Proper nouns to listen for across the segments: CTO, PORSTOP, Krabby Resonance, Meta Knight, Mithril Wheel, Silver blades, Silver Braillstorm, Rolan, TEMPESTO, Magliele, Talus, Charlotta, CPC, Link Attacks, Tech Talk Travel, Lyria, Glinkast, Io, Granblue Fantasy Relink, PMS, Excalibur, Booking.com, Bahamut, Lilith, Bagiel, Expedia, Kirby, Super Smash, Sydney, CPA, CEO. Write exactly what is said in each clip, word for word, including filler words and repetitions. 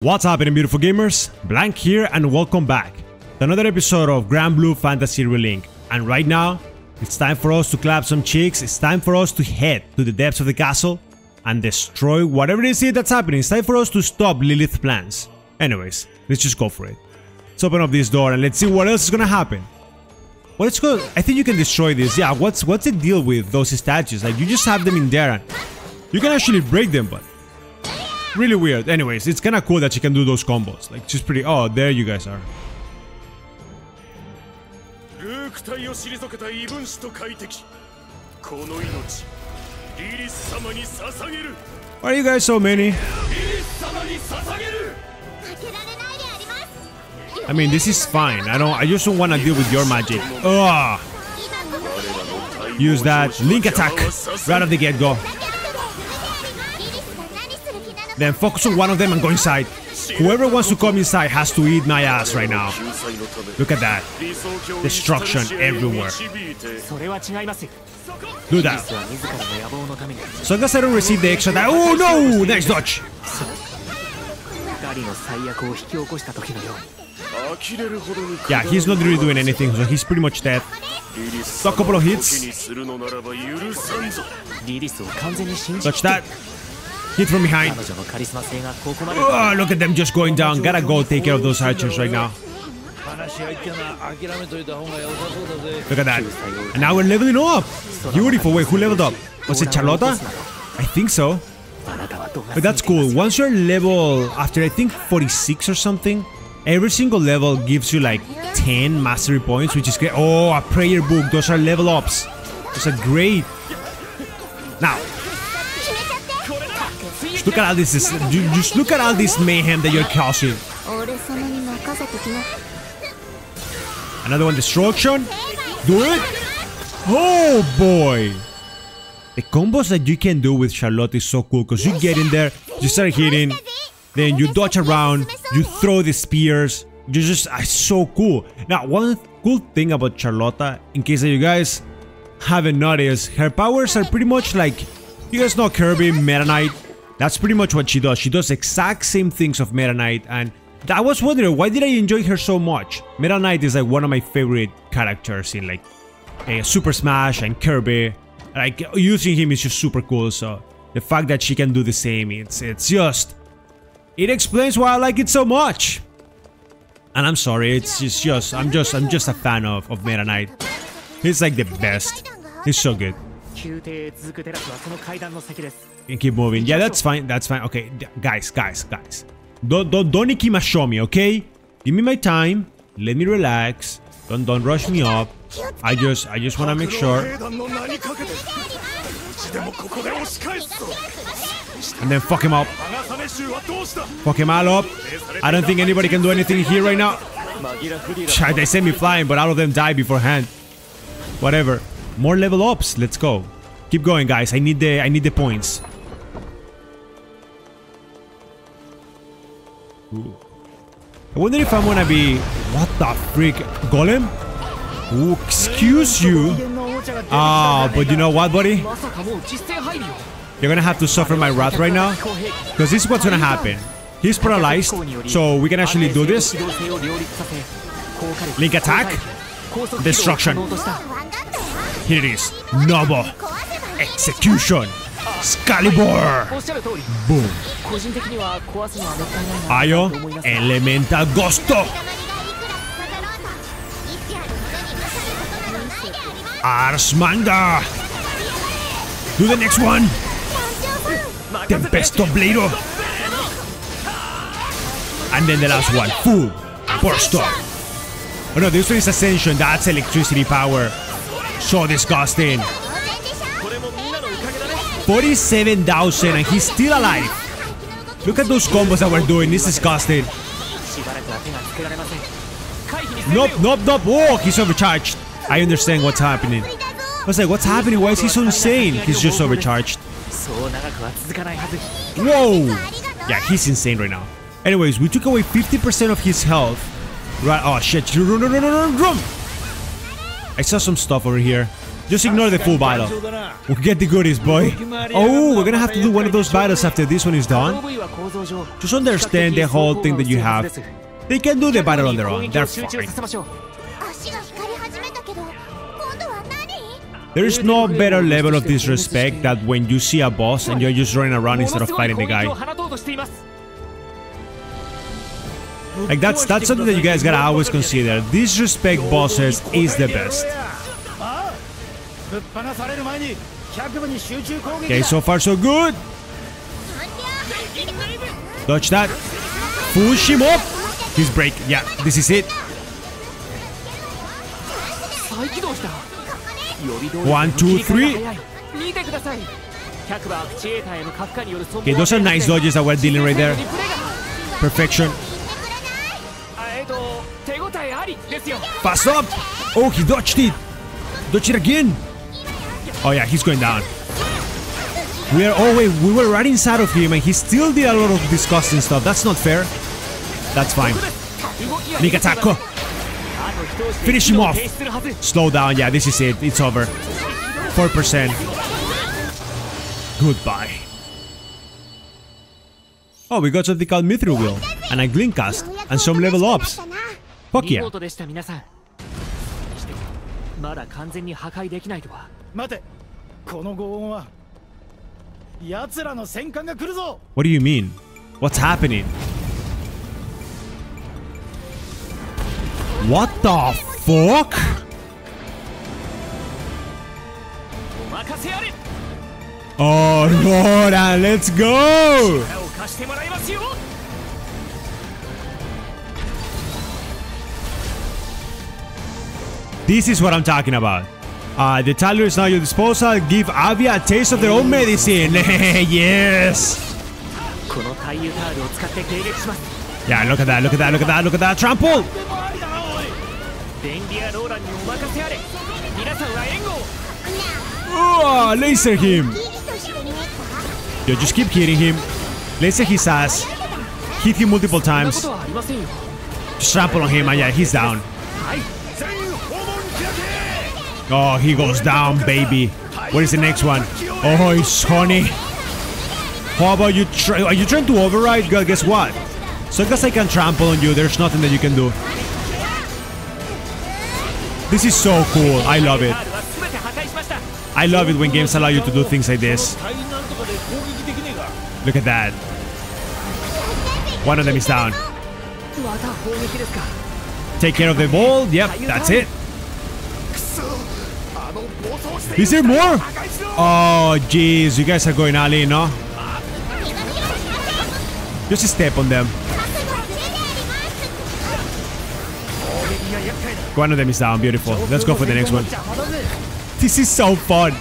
What's happening, beautiful gamers? Blank here, and welcome back to another episode of Granblue Fantasy Relink. And right now, it's time for us to clap some cheeks. It's time for us to head to the depths of the castle and destroy whatever it is that's happening. It's time for us to stop Lilith's plans. Anyways, let's just go for it. Let's open up this door and let's see what else is gonna happen. Well, it's good. I think you can destroy this. Yeah, what's what's the deal with those statues? Like, you just have them in there and you can actually break them, but really weird. Anyways, it's kind of cool that she can do those combos. Like, she's pretty... Oh, there you guys are. Why are you guys so many? I mean, this is fine. I don't... I just don't want to deal with your magic. Ugh. Use that Link attack right off the get-go. Then focus on one of them and go inside. Whoever wants to come inside has to eat my ass right now. Look at that. Destruction everywhere. Do that. So long as I don't receive the extra die. Oh no! Nice dodge! Yeah, he's not really doing anything, so he's pretty much dead. So a couple of hits. Touch that. Hit from behind. Oh, look at them just going down. Gotta go take care of those archers right now. Look at that. And now we're leveling up. Beautiful. Wait, who leveled up? Was it Charlotta? I think so. But that's cool. Once you're level, after I think forty-six or something, every single level gives you like ten mastery points, which is great. Oh, a prayer book. Those are level ups. Those are great. Now. Just look at all this, this just look at all this mayhem that you're causing. Another one, destruction. Do it. Oh boy. The combos that you can do with Charlotte is so cool, because you get in there, you start hitting, then you dodge around, you throw the spears. You're just uh, so cool. Now, one cool thing about Charlotta, in case that you guys haven't noticed, her powers are pretty much like, you guys know Kirby, Meta Knight. That's pretty much what she does. She does exact same things of Meta Knight, and I was wondering, why did I enjoy her so much? Meta Knight is like one of my favorite characters in like uh, Super Smash and Kirby. Like, using him is just super cool, so the fact that she can do the same, it's, it's just... it explains why I like it so much! And I'm sorry, it's just, just I'm just I'm just a fan of, of Meta Knight. He's like the best. He's so good. And keep moving. Yeah, that's fine. That's fine. Okay, guys, guys, guys. Don't don't don't ikimashomi, okay? Give me my time. Let me relax. Don't don't rush me up. I just I just wanna make sure. And then fuck him up. Fuck him all up. I don't think anybody can do anything here right now. They sent me flying, but all of them die beforehand. Whatever. More level ups. Let's go. Keep going, guys. I need the I need the points. Ooh. I wonder if I'm gonna be... What the freak? Golem? Ooh, excuse you. Ah, oh, but you know what, buddy? You're gonna have to suffer my wrath right now, because this is what's gonna happen. He's paralyzed, so we can actually do this. Link attack. Destruction. Here it is. Noble. Execution. Excalibur! Boom. Io, Elementa Agosto. Ars Manga. Do the next one. Tempesto Blado. And then the last one. Fool. PORSTOP. Oh no, this one is Ascension. That's electricity power. So disgusting. forty-seven thousand, and he's still alive. Look at those combos that we're doing. This is disgusting. Nope, nope, nope. Oh, he's overcharged. I understand what's happening. I was like, what's happening? Why is he so insane? He's just overcharged. Whoa. Yeah, he's insane right now. Anyways, we took away fifty percent of his health. Right. Oh, shit. Run, run, run, run, run. I saw some stuff over here. Just ignore the full battle. We'll get the goodies, boy. Oh, we're gonna have to do one of those battles after this one is done. Just understand the whole thing that you have. They can do the battle on their own. They're fine. There is no better level of disrespect than when you see a boss and you're just running around instead of fighting the guy. Like, that's, that's something that you guys gotta always consider. Disrespect bosses is the best. Okay, so far so good. Dodge that. Push him up. He's break. Yeah, this is it. One, two, three. Okay, those are nice dodges that we're dealing right there. Perfection. Fast up. Oh, he dodged it. Dodge it again. Oh yeah, he's going down. We are always we were right inside of him and he still did a lot of disgusting stuff. That's not fair. That's fine. Big attack. Finish him off. Slow down. Yeah, this is it. It's over. four percent. Goodbye. Oh, we got something called Mithril Wheel and a Glinkast and some level ups. Fuck yeah. What do you mean? What's happening? What the fuck? Oh, Rolan, let's go! This is what I'm talking about. Uh, the Talus is now at your disposal. Give Avia a taste of their own medicine. Yes! Yeah, look at that, look at that, look at that, look at that. Trample! Oh, laser him! Yo, just keep hitting him. Laser his ass. Hit him multiple times. Just trample on him, and yeah, he's down. Oh, he goes down, baby. What is the next one? Oh, it's honey. How about you try? Are you trying to override? Girl, guess what? So because I can trample on you, there's nothing that you can do. This is so cool. I love it. I love it when games allow you to do things like this. Look at that. One of them is down. Take care of the ball. Yep, that's it. Is there more? Oh, jeez. You guys are going all in, no? Just step on them. One of them is down. Beautiful. Let's go for the next one. This is so fun.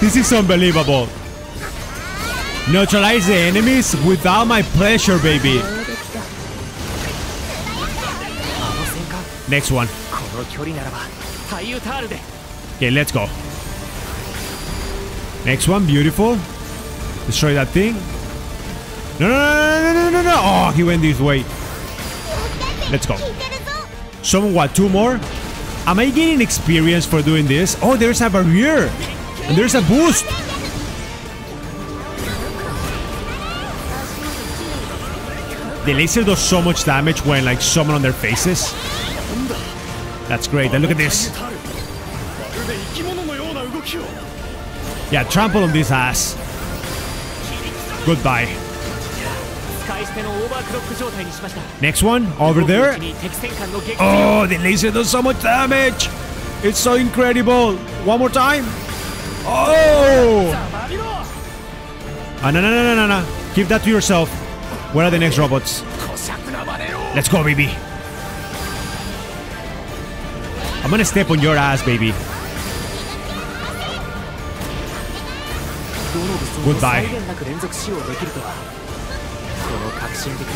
This is unbelievable. Neutralize the enemies without my pleasure, baby. Next one. Okay, let's go. Next one, beautiful. Destroy that thing. No, no, no, no, no, no, no. Oh, he went this way. Let's go. Someone, what, two more? Am I getting experience for doing this? Oh, there's a barrier. And there's a boost. The laser does so much damage when, like, someone on their faces. That's great. And look at this. Yeah, trample on this ass. Goodbye. Next one, over there. Oh, the laser does so much damage. It's so incredible. One more time. Oh! Oh, no, no, no, no, no. Keep that to yourself. Where are the next robots? Let's go, baby. I'm gonna step on your ass, baby. Goodbye.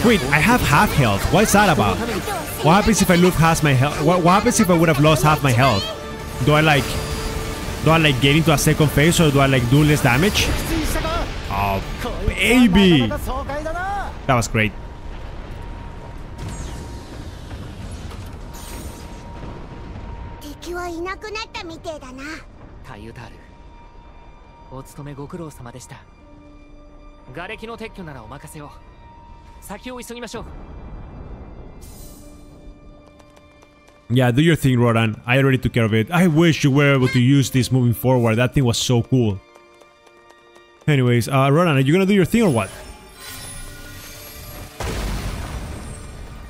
Wait, I have half health. What's that about? What happens if I lose half my health? What, what happens if I would have lost half my health? Do I like, do I like get into a second phase or do I like do less damage? Oh, baby! That was great. 海ユタール、お勤めご苦労様でした。瓦礫の撤去ならお任せを。先を急ぎましょう。 Yeah, do your thing, Rolan. I already took care of it. I wish you were able to use this moving forward. That thing was so cool. Anyways, uh, Rolan, are you gonna do your thing or what?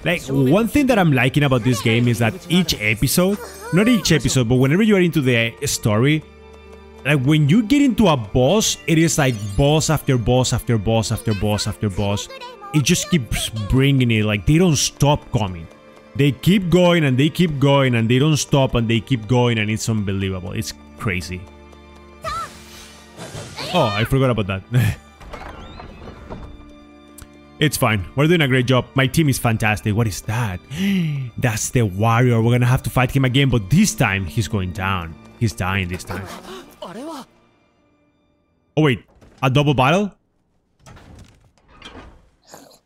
Like, one thing that I'm liking about this game is that each episode, not each episode, but whenever you are into the story, like when you get into a boss, it is like boss after boss after boss after boss after boss. It just keeps bringing it. Like, they don't stop coming. They keep going and they keep going and they don't stop and they keep going, and it's unbelievable. It's crazy. Oh, I forgot about that. It's fine. We're doing a great job. My team is fantastic. What is that? That's the warrior. We're gonna have to fight him again, but this time he's going down. He's dying this time. Oh wait, a double battle?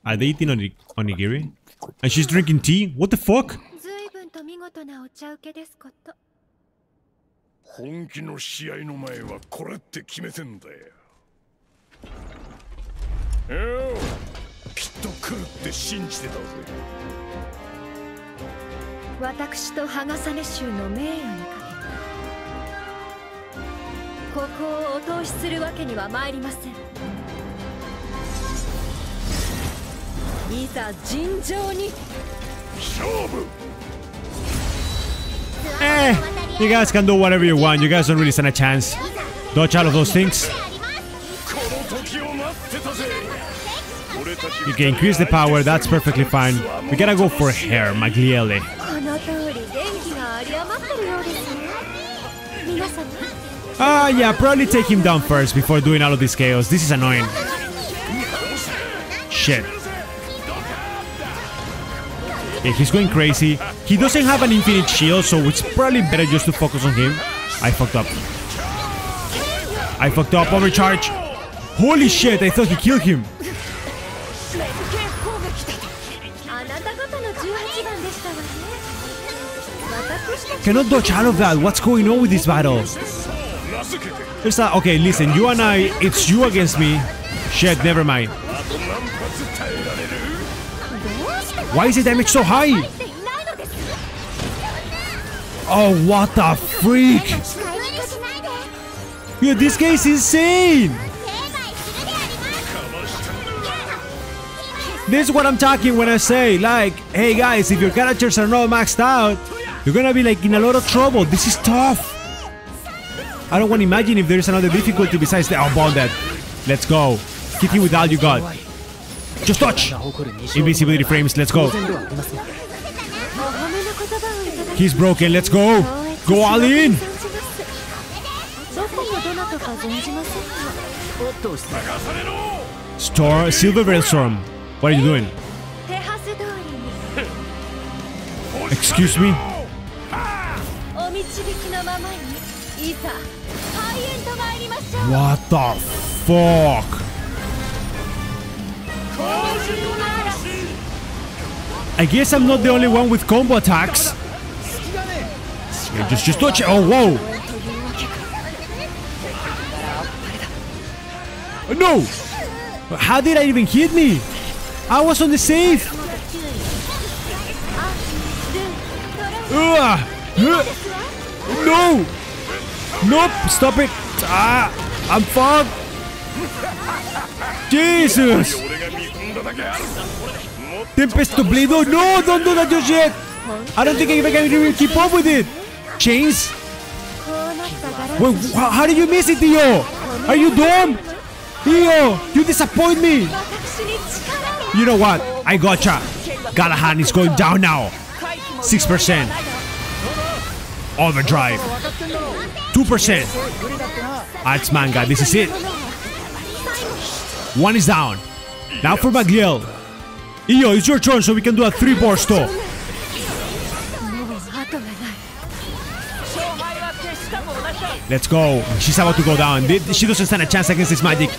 Are they eating oni onigiri? And she's drinking tea? What the fuck? Eh, you guys can do whatever you want. You guys don't really stand a chance. Dodge out of those things. You can increase the power. That's perfectly fine. We gotta go for hair, Magliele. Ah, yeah, probably take him down first before doing all of this chaos. This is annoying. Shit. Yeah, he's going crazy. He doesn't have an infinite shield, so it's probably better just to focus on him. I fucked up. I fucked up. Overcharge. Holy shit, I thought he killed him. Cannot dodge out of that. What's going on with this battle? There's a, okay, listen, you and I, it's you against me. Shit, never mind. Why is the damage so high? Oh, what the freak! Yeah, this guy is insane! This is what I'm talking when I say, like, hey guys, if your characters are not maxed out, you're gonna be like in a lot of trouble. This is tough. I don't want to imagine if there's another difficulty besides the unbounded. Let's go. Kick him with all you got. Just touch! Invisibility frames, let's go. He's broken, let's go! Go all in! Storm, Silver Braillstorm, what are you doing? Excuse me? What the fuck? I guess I'm not the only one with combo attacks. Just, just touch it. Oh, whoa. No. How did I even hit me? I was on the safe. Uh, no. Nope. Stop it. Ah, I'm fucked. Jesus. Tempesto Bledo, no, don't do that just yet. I don't think I can even keep up with it. Chains? Wait, how did you miss it, Io? Are you dumb? Io, you disappoint me. You know what? I gotcha. Galahan is going down now. six percent. Overdrive. two percent. Arts Manga, this is it. One is down. Now for Bagiel. Io, it's your turn so we can do a three PORSTOP. Let's go. She's about to go down. She doesn't stand a chance against this magic.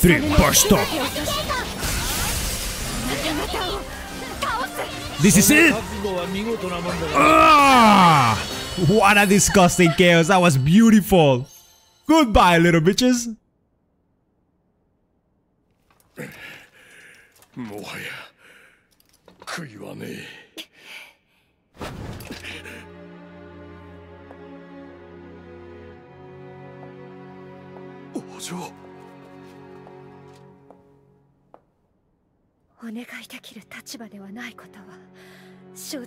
Three PORSTOP. This is it. Ah! What a disgusting chaos. That was beautiful. Goodbye, little bitches. So are,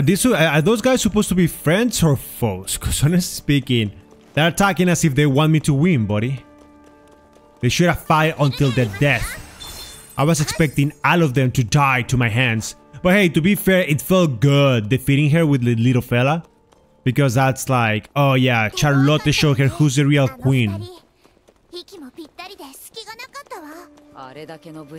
these, are those guys supposed to be friends or foes? Because honestly speaking, they're attacking us if they want me to win, buddy. They should have fight until their death. I was expecting all of them to die to my hands. But hey, to be fair, it felt good defeating her with the little fella. Because that's like, oh yeah, Charlotta showed her who's the real queen.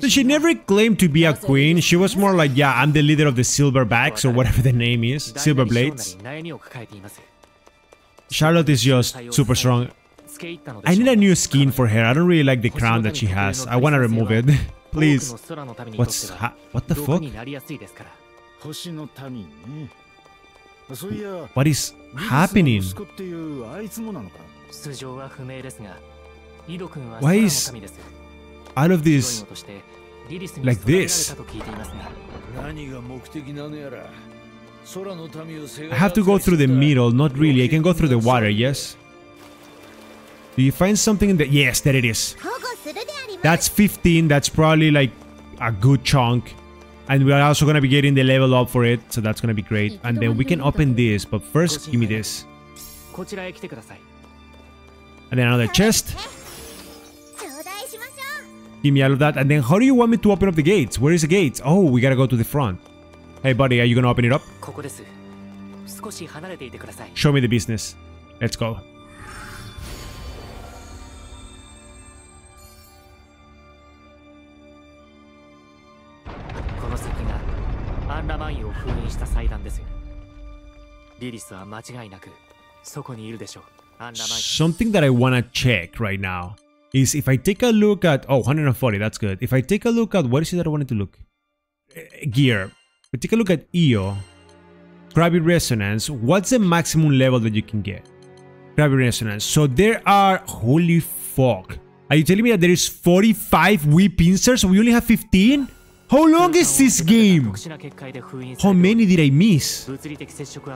So she never claimed to be a queen, she was more like, yeah, I'm the leader of the Silverbacks or whatever the name is, Silver Blades. Charlotte is just super strong. I need a new skin for her, I don't really like the crown that she has, I wanna remove it. Please. What's... Ha what the fuck? What is happening? Why is all of this like this? I have to go through the middle, not really. I can go through the water, yes? Do you find something in the... Yes, there it is. That's fifteen, that's probably like a good chunk. And we are also going to be getting the level up for it, so that's going to be great. And then we can open this, but first, give me this. And then another chest. Give me all of that. And then how do you want me to open up the gates? Where is the gates? Oh, we got to go to the front. Hey, buddy, are you going to open it up? Show me the business. Let's go. Something that I want to check right now is if I take a look at... Oh, one hundred forty, that's good. If I take a look at... What is it that I wanted to look? Uh, gear. If I take a look at Io, Krabby Resonance, what's the maximum level that you can get? Krabby Resonance. So there are... Holy fuck. Are you telling me that there is forty-five Wii pincers? We only have fifteen? How long is this game? How many did I miss?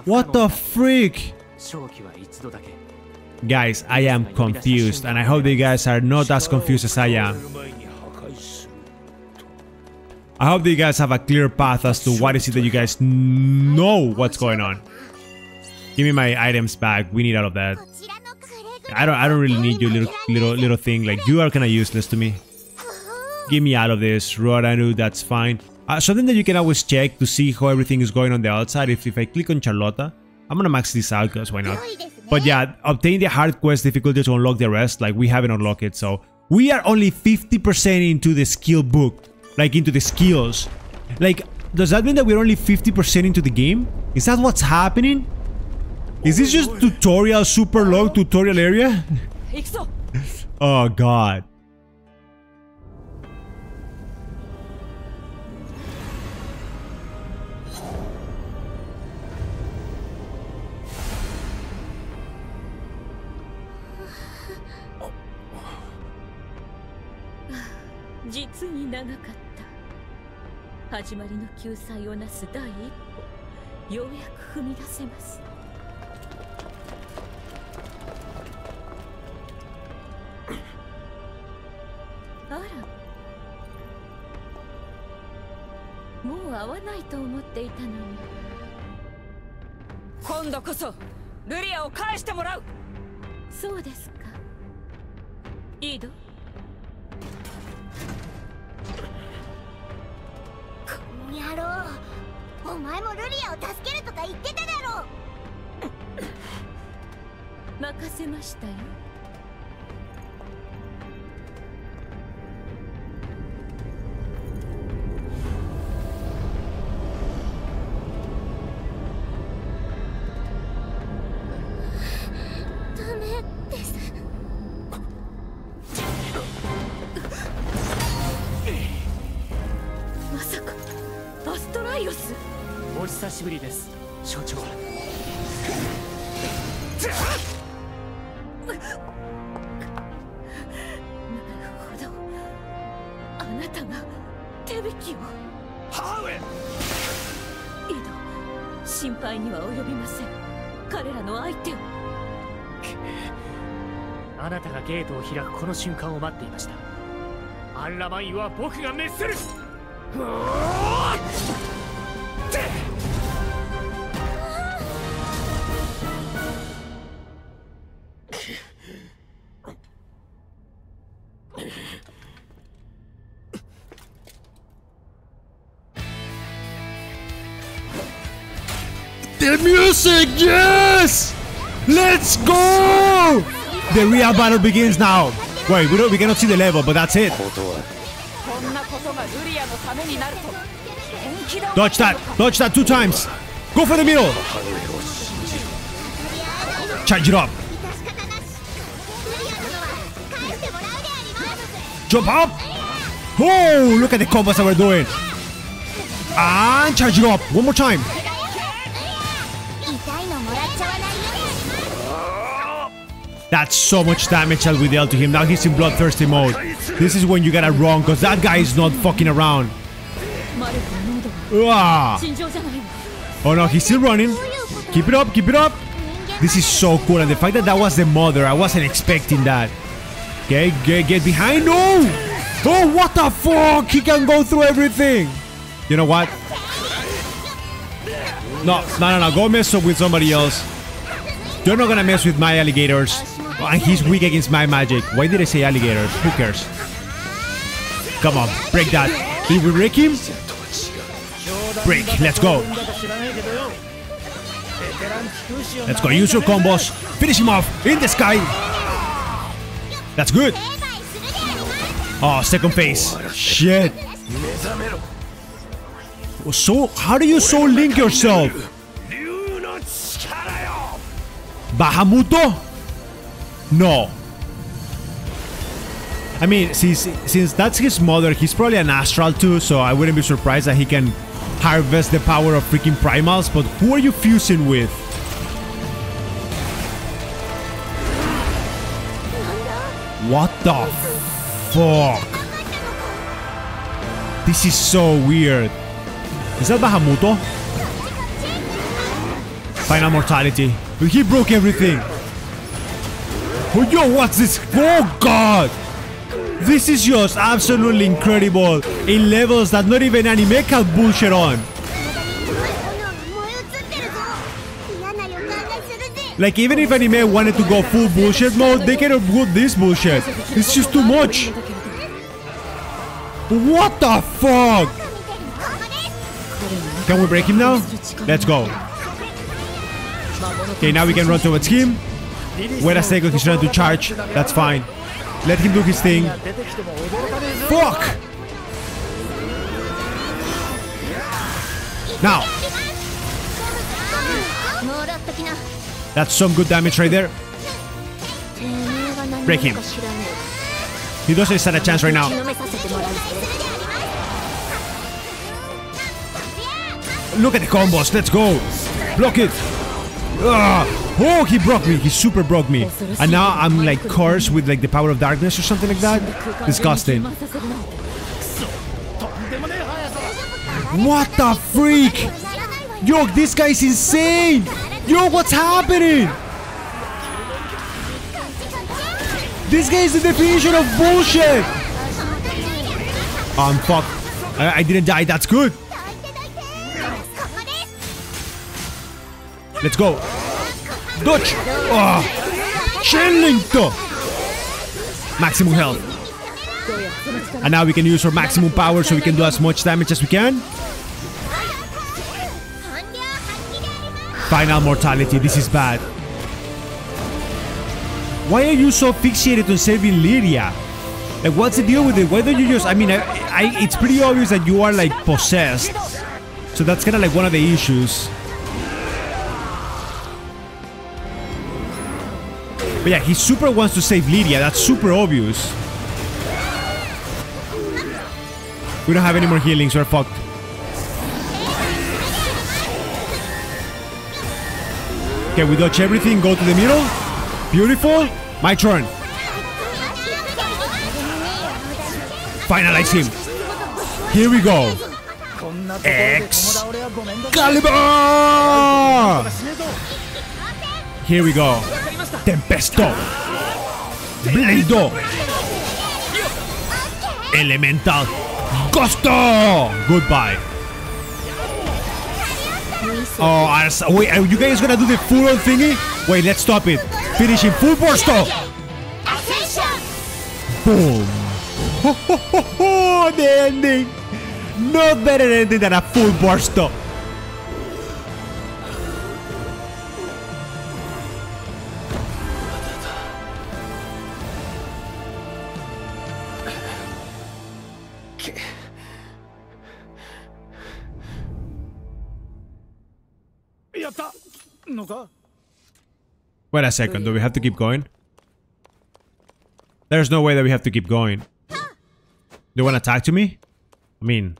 What the freak? Guys, I am confused, and I hope you guys are not as confused as I am. I hope that you guys have a clear path as to what is it that you guys know what's going on. Give me my items back. We need all of that. I don't. I don't really need your little little little thing. Like, you are kind of useless to me. Give me out of this, Roranu, that's fine. Uh, something that you can always check to see how everything is going on the outside. If, if I click on Charlotta, I'm gonna max this out because why not? But yeah, obtain the hard quest difficulty to unlock the rest. Like, we haven't unlocked it, so we are only fifty percent into the skill book, like into the skills. Like, does that mean that we're only fifty percent into the game? Is that what's happening? Is this just tutorial, super long tutorial area? Oh god. 実に長かった。始まりの救済をなす第一歩、ようやく踏み出せます。あら、もう会わないと思っていたのに。今度こそ、ルリアを返してもらう。そうですか。イド。お前もルリアを助けるとか言ってただろう。任せましたよ。ダメです。まさかアストライオス。お久しぶりです、所長。なるほど、あなたが手引きを。母上、イド、心配には及びません。彼らの相手を。あなたがゲートを開くこの瞬間を待っていました。アンラマインは僕が滅する。うおThe music, yes! Let's go! The real battle begins now. Wait, we don't we cannot see the level, but that's it. Dodge that! Dodge that two times! Go for the middle! Charge it up! Jump up! Oh, look at the combos that we're doing! And charge it up! One more time! That's so much damage that we dealt to him. Now he's in bloodthirsty mode. This is when you gotta run, because that guy is not fucking around. Wow. Oh no, he's still running. Keep it up, keep it up. This is so cool, and the fact that that was the mother, I wasn't expecting that. Okay, get, get behind. No! Oh, what the fuck? He can go through everything. You know what? No, no, no, no. Go mess up with somebody else. You're not gonna mess with my alligators. And he's weak against my magic. Why did I say alligators? Who cares? Come on, break that. Did we break him? Break, let's go. Let's go, use your combos. Finish him off in the sky. That's good. Oh, second phase. Shit. So, how do you so link yourself? Bahamuto? No. I mean, since, since that's his mother, he's probably an astral too, so I wouldn't be surprised that he can harvest the power of freaking primals. But who are you fusing with? What the fuck? This is so weird. Is that Bahamuto? Final mortality. He broke everything. Oh, yo, what's this? Oh, God! This is just absolutely incredible in levels that not even anime can bullshit on. Like, even if anime wanted to go full bullshit mode, they cannot do this bullshit. It's just too much. What the fuck? Can we break him now? Let's go. Okay, now we can run towards him. Wait a second, he's trying to charge. That's fine. Let him do his thing. Fuck! Now! That's some good damage right there. Break him. He doesn't stand a chance right now. Look at the combos, let's go! Block it! Ugh. Oh, he broke me. He super broke me. And now I'm like cursed with like the power of darkness or something like that. Disgusting. What the freak? Yo, this guy is insane! Yo, what's happening? This guy is the definition of bullshit! I'm fucked. I, I didn't die, that's good! Let's go! Dodge! Oh! Chillinto! Maximum health. And now we can use our maximum power so we can do as much damage as we can. Final mortality, this is bad. Why are you so fixated on saving Lyria? Like, what's the deal with it? Why don't you just... I mean, I, I, it's pretty obvious that you are, like, possessed. So that's kind of, like, one of the issues. But yeah, he super wants to save Lyria. That's super obvious. We don't have any more healings. We're fucked. Okay, we dodge everything. Go to the middle. Beautiful. My turn. Finalize him. Here we go. Excalibur! Here we go. Tempesto. Blado. Elemental. Gusto! Goodbye. Oh, are, wait, are you guys gonna do the full on thingy? Wait, let's stop it. Finish in full PORSTO! Boom! Ho, ho, ho, ho, the ending! No better ending than a full PORSTO! Wait a second, do we have to keep going? There's no way that we have to keep going. Do you want to talk to me? I mean,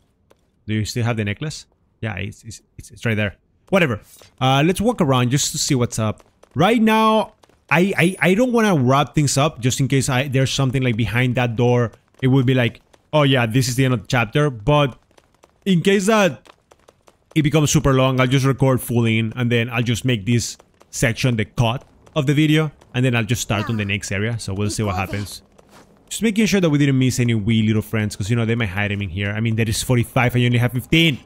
do you still have the necklace? Yeah, it's, it's, it's, it's right there. Whatever. Uh, let's walk around just to see what's up. Right now, I, I, I don't want to wrap things up just in case I there's something like behind that door. It would be like, oh yeah, this is the end of the chapter. But in case that it becomes super long, I'll just record full in and then I'll just make this section the cut of the video, and then I'll just start on the next area, so we'll see what happens. Just making sure that we didn't miss any wee little friends, because you know they might hide them in here. I mean, there is forty-five and you only have fifteen.